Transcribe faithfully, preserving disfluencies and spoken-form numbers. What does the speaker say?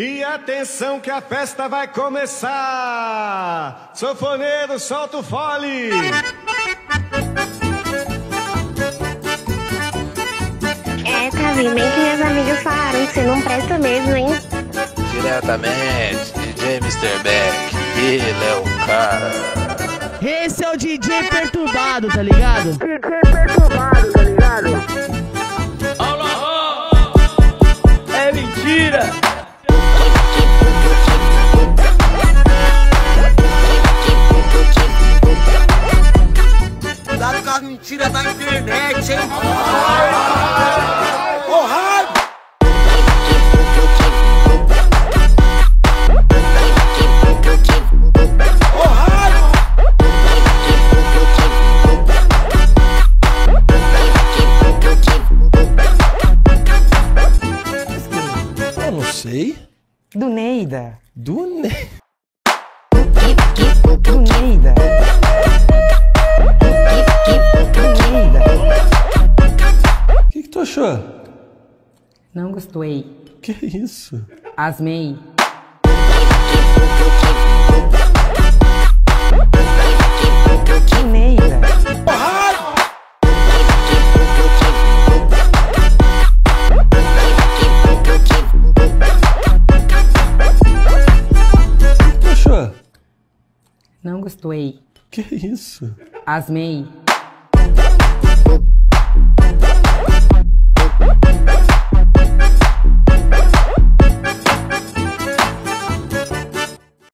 E atenção que a festa vai começar! Sanfoneiro, solta o fole! É, Tavin, bem que meus amigos falaram que você não presta mesmo, hein? Diretamente, D J mister Beck, ele é o cara. Esse é o D J perturbado, tá ligado? D J perturbado, tá ligado? Olá, oh! É mentira! Mentira da internet, hein? Ô raio! Ô raio! Eu não sei. Do Neida. Do Neida. Do Neida. O que que tu achou? Não gostei. Que isso? Asmei. Neida. O que que tu achou? Não gostei. Que isso? Asmei.